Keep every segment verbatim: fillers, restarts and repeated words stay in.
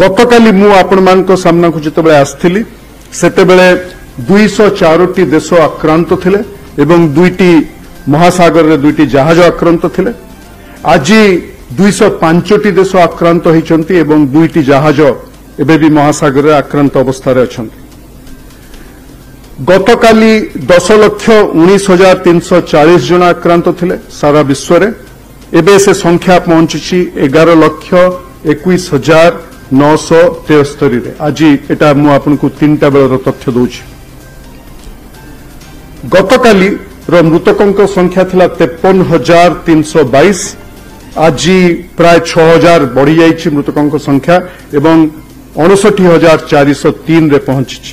गतकाली मु आपण मानक सामना को जतबे आस्थिली सेतेबेले दो सौ चार टी देश आक्रांत थिले एवं दुईटी महासागर रे दुईटी जहाज आक्रांत थिले। आज दो सौ पाँच टी देश आक्रांत होइचंती एवं दुईटी जहाज एबे भी महासागर रे आक्रांत अवस्था रे अछंती। गतकाली दस लाख उन्नीस हजार तीन सौ चालीस जन आक्रांत थिले सारा विश्व रे, एबे से संख्या पहुंची एगार लाख इक्कीस हजार नौ सौ तेस्तरी। आज एटा मु आपनकु तीन टा बेलर तथ्य दउछि। गतकाली रो मृतकंक संख्या थिला तेपन हजार तीन सौ बाईस। आज प्राय छह हजार बढ़ी जाइछि मृतकंक संख्या एवं अड़सठ हजार चार सौ तीन रे पहुंची।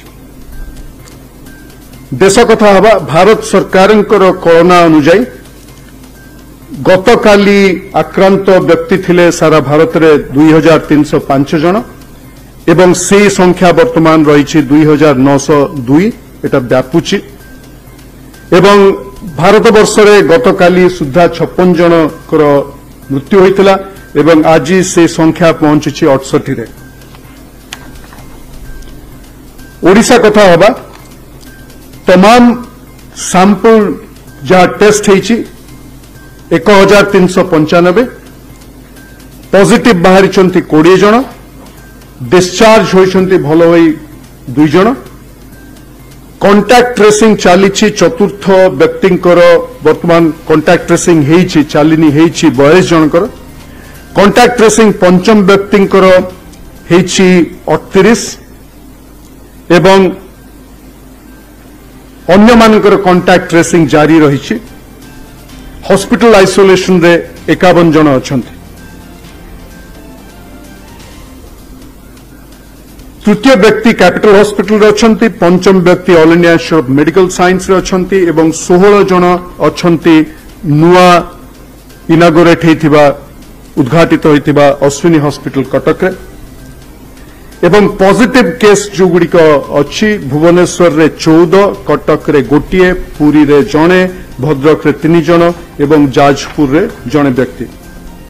देश कथा हवा भारत सरकार कलना अनुजाई गतकाली आक्रांत व्यक्ति थिले सारा भारत रे दुई हजार तीन सौ पांच जन एवं से संख्या वर्तमान रही दुई हजार नौ सौ दुई। एटा व्यापुची एवं भारत वर्ष रे गतकाली सुधा छप्पन जन मृत्यु होइतिला एवं आज से संख्या पहुंची अड़सठ रे। ओडिशा कथा हवा तमाम सैंपल जहाँ टेस्ट होइछि एक हजार तीन सौ पंचानबे, पॉजिटिव बाहरी कोड़े जन, डिस्चार्ज होती भल दुई जन। कांटेक्ट ट्रेसिंग चली चतुर्थ व्यक्ति वर्तमान कांटेक्ट ट्रेसिंग चलनी बयालीस जनकर। कांटेक्ट ट्रेसिंग पंचम व्यक्ति अड़तीस एवं अन्य मानकर कांटेक्ट ट्रेसिंग जारी रही। हॉस्पिटल आइसोलेशन रे इक्यावन जन अछंती। तृतीय व्यक्ति कैपिटल हॉस्पिटल रे अछंती, पंचम व्यक्ति all India institute of medical science रे अछंती एवं सोलह जन अछंती नुआ इनागोरेट हेथिबा उद्घाटित हेथिबा अश्विनी हॉस्पिटल कटक रे। एवं पॉजिटिव केस जो गुड़िक अच्छी भुवनेश्वर रे चौदह, कटक रे गोटे, पुरी रे जने, भद्रक रे तीन जन एवं जाजपुर रे जने व्यक्ति।